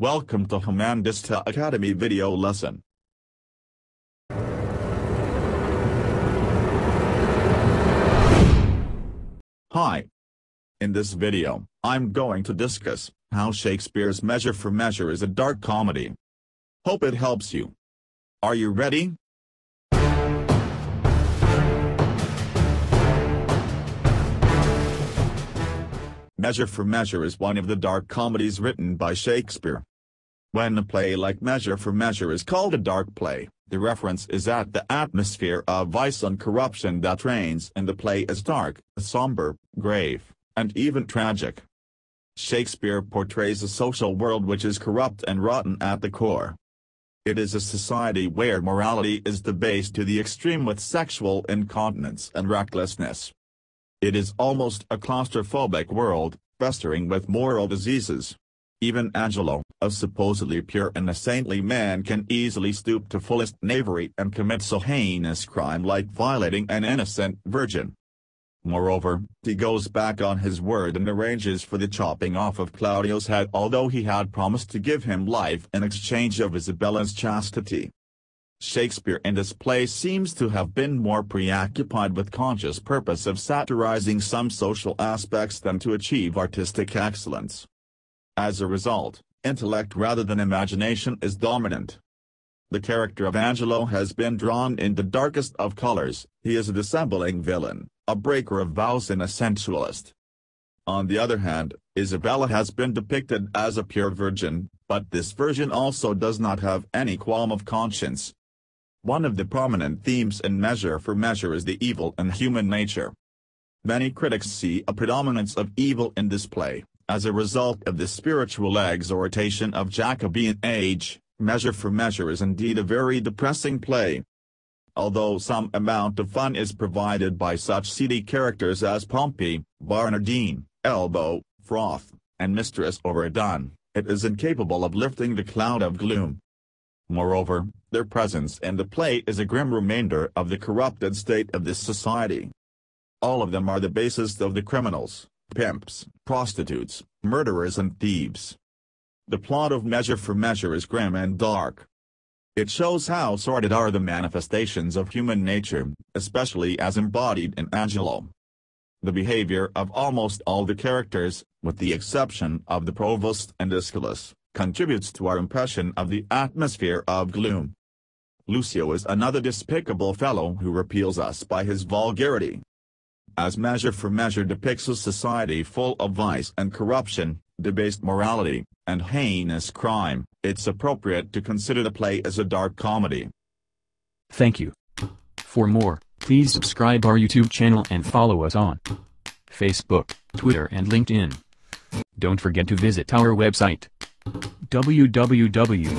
Welcome to Hamandista Academy video lesson. Hi. In this video, I'm going to discuss how Shakespeare's Measure for Measure is a dark comedy. Hope it helps you. Are you ready? Measure for Measure is one of the dark comedies written by Shakespeare. When a play like Measure for Measure is called a dark play, the reference is that the atmosphere of vice and corruption that reigns in the play is dark, somber, grave, and even tragic. Shakespeare portrays a social world which is corrupt and rotten at the core. It is a society where morality is debased to the extreme with sexual incontinence and recklessness. It is almost a claustrophobic world, festering with moral diseases. Even Angelo, a supposedly pure and a saintly man, can easily stoop to fullest knavery and commit so heinous crime like violating an innocent virgin. Moreover, he goes back on his word and arranges for the chopping off of Claudio's head, although he had promised to give him life in exchange of Isabella's chastity. Shakespeare in this play seems to have been more preoccupied with conscious purpose of satirizing some social aspects than to achieve artistic excellence. As a result, intellect rather than imagination is dominant. The character of Angelo has been drawn in the darkest of colors. He is a dissembling villain, a breaker of vows and a sensualist. On the other hand, Isabella has been depicted as a pure virgin, but this virgin also does not have any qualm of conscience. One of the prominent themes in Measure for Measure is the evil in human nature. Many critics see a predominance of evil in this play. As a result of the spiritual exhortation of Jacobean age, Measure for Measure is indeed a very depressing play. Although some amount of fun is provided by such seedy characters as Pompey, Barnardine, Elbow, Froth, and Mistress Overdone, it is incapable of lifting the cloud of gloom. Moreover, their presence in the play is a grim remainder of the corrupted state of this society. All of them are the basest of the criminals: pimps, prostitutes, murderers and thieves. The plot of Measure for Measure is grim and dark. It shows how sordid are the manifestations of human nature, especially as embodied in Angelo. The behavior of almost all the characters, with the exception of the Provost and Aeschylus, contributes to our impression of the atmosphere of gloom. Lucio is another despicable fellow who repeals us by his vulgarity. As Measure for Measure depicts a society full of vice and corruption, debased morality, and heinous crime, it's appropriate to consider the play as a dark comedy. Thank you. For more, please subscribe our YouTube channel and follow us on Facebook, Twitter and LinkedIn. Don't forget to visit our website www.hamandista.com.